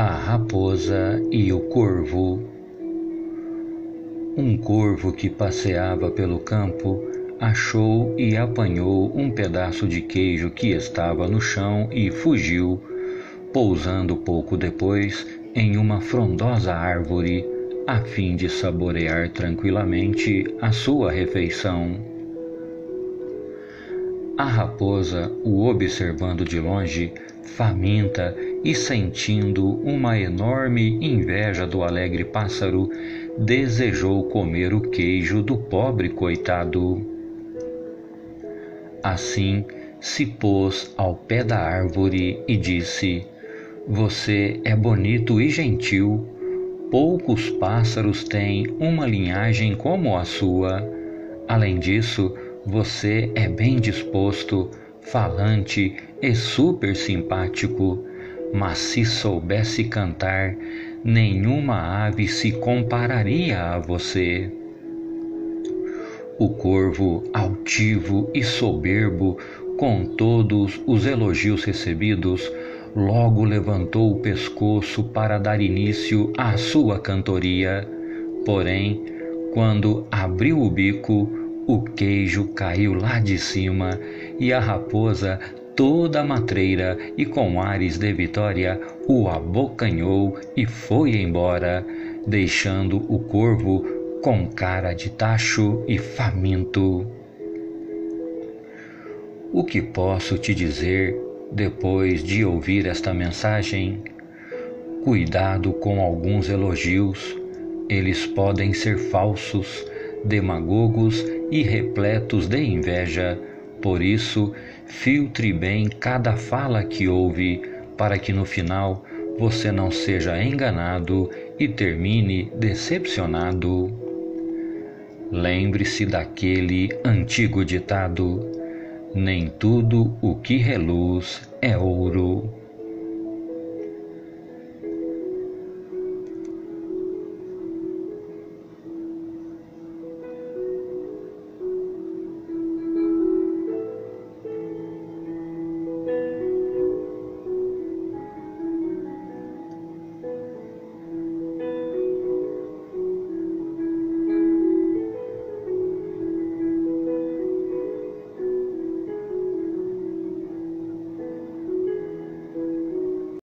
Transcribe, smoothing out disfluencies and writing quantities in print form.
A Raposa e o Corvo. Um corvo que passeava pelo campo achou e apanhou um pedaço de queijo que estava no chão e fugiu, pousando pouco depois em uma frondosa árvore, a fim de saborear tranquilamente a sua refeição. A raposa, o observando de longe, faminta e sentindo uma enorme inveja do alegre pássaro, desejou comer o queijo do pobre coitado. Assim se pôs ao pé da árvore e disse: "Você é bonito e gentil. Poucos pássaros têm uma linhagem como a sua. Além disso, você é bem disposto, falante e super simpático, mas se soubesse cantar, nenhuma ave se compararia a você." O corvo, altivo e soberbo, com todos os elogios recebidos, logo levantou o pescoço para dar início à sua cantoria. Porém, quando abriu o bico, o queijo caiu lá de cima e a raposa, toda matreira e com ares de vitória, o abocanhou e foi embora, deixando o corvo com cara de tacho e faminto. O que posso te dizer depois de ouvir esta mensagem? Cuidado com alguns elogios, eles podem ser falsos, demagogos e repletos de inveja. Por isso, filtre bem cada fala que ouve, para que no final você não seja enganado e termine decepcionado. Lembre-se daquele antigo ditado: nem tudo o que reluz é ouro.